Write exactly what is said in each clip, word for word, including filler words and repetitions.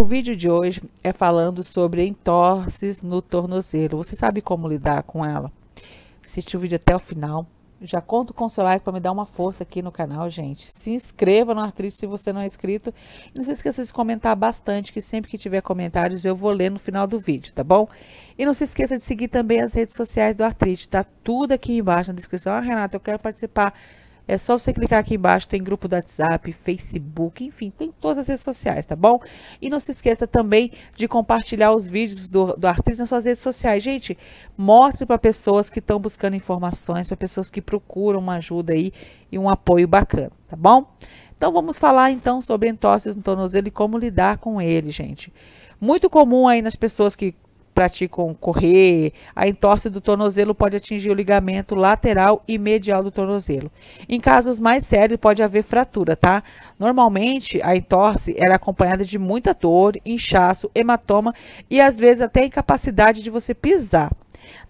O vídeo de hoje é falando sobre entorses no tornozelo. Você sabe como lidar com ela? Assiste o vídeo até o final. Já conto com o seu like para me dar uma força aqui no canal, gente. Se inscreva no Artrite se você não é inscrito. E não se esqueça de comentar bastante, que sempre que tiver comentários eu vou ler no final do vídeo, tá bom? E não se esqueça de seguir também as redes sociais do Artrite. Tá tudo aqui embaixo na descrição. Ah, Renata, eu quero participar. É só você clicar aqui embaixo, tem grupo do WhatsApp, Facebook, enfim, tem todas as redes sociais, tá bom? E não se esqueça também de compartilhar os vídeos do, do Artrite nas suas redes sociais. Gente, mostre para pessoas que estão buscando informações, para pessoas que procuram uma ajuda aí e um apoio bacana, tá bom? Então, vamos falar então sobre entorses no tornozelo e como lidar com ele, gente. Muito comum aí nas pessoas que praticam correr, a entorse do tornozelo pode atingir o ligamento lateral e medial do tornozelo. Em casos mais sérios, pode haver fratura, tá? Normalmente, a entorse era acompanhada de muita dor, inchaço, hematoma e, às vezes, até incapacidade de você pisar.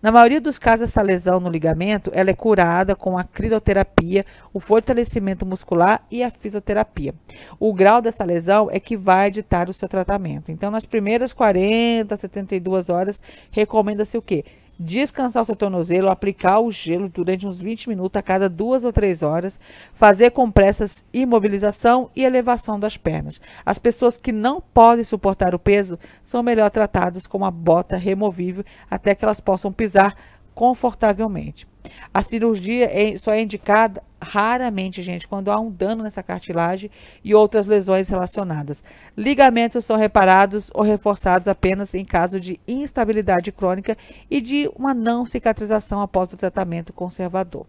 Na maioria dos casos, essa lesão no ligamento, ela é curada com a crioterapia, o fortalecimento muscular e a fisioterapia. O grau dessa lesão é que vai ditar o seu tratamento. Então, nas primeiras quarenta, setenta e duas horas, recomenda-se o quê? Descansar o seu tornozelo, aplicar o gelo durante uns vinte minutos a cada duas ou três horas, fazer compressas, imobilização e elevação das pernas. As pessoas que não podem suportar o peso são melhor tratadas com uma bota removível até que elas possam pisar confortavelmente. A cirurgia só é indicada raramente, gente, quando há um dano nessa cartilagem e outras lesões relacionadas. Ligamentos são reparados ou reforçados apenas em caso de instabilidade crônica e de uma não cicatrização após o tratamento conservador.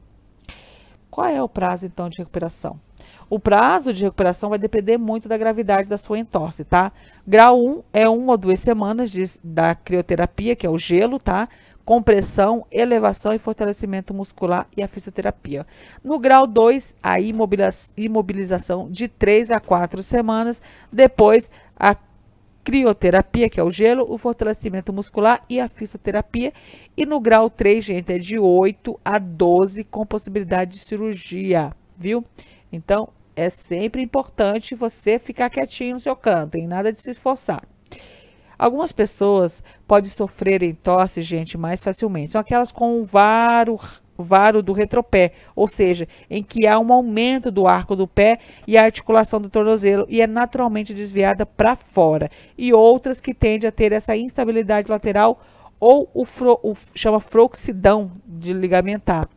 Qual é o prazo, então, de recuperação? O prazo de recuperação vai depender muito da gravidade da sua entorse, tá? Grau um é uma ou duas semanas de, da crioterapia, que é o gelo, tá? Compressão, elevação e fortalecimento muscular e a fisioterapia. No grau dois, a imobilização de três a quatro semanas, depois a crioterapia, que é o gelo, o fortalecimento muscular e a fisioterapia. E no grau três, gente, é de oito a doze com possibilidade de cirurgia, viu? Então, é sempre importante você ficar quietinho no seu canto, em nada de se esforçar. Algumas pessoas podem sofrer entorse, gente, mais facilmente. São aquelas com o varo, varo do retropé, ou seja, em que há um aumento do arco do pé e a articulação do tornozelo e é naturalmente desviada para fora. E outras que tendem a ter essa instabilidade lateral ou o, fro, o chama frouxidão de ligamentar.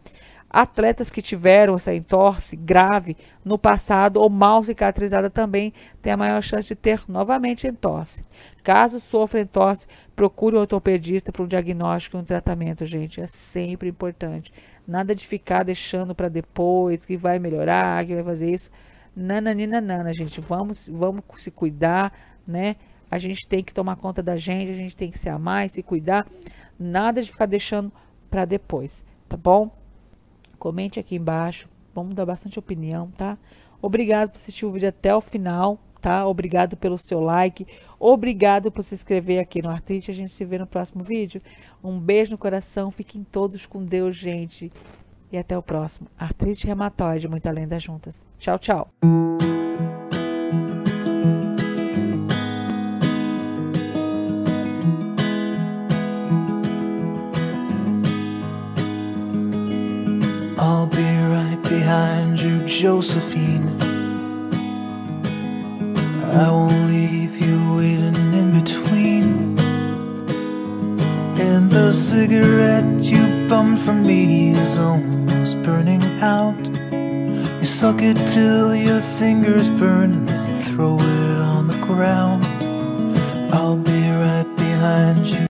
Atletas que tiveram essa entorse grave no passado ou mal cicatrizada também têm a maior chance de ter novamente entorse. Caso sofra entorse, procure um ortopedista para um diagnóstico e um tratamento, gente. É sempre importante. Nada de ficar deixando para depois, que vai melhorar, que vai fazer isso. Nananina, nana, gente. Vamos, vamos se cuidar, né? A gente tem que tomar conta da gente, a gente tem que se amar e se cuidar. Nada de ficar deixando para depois, tá bom? Comente aqui embaixo, vamos dar bastante opinião, tá? Obrigado por assistir o vídeo até o final, tá? Obrigado pelo seu like, obrigado por se inscrever aqui no Artrite, a gente se vê no próximo vídeo. Um beijo no coração, fiquem todos com Deus, gente. E até o próximo. Artrite reumatoide, muito além das juntas. Tchau, tchau. I'll be right behind you, Josephine. I won't leave you waiting in between. And the cigarette you bummed from me is almost burning out. You suck it till your fingers burn.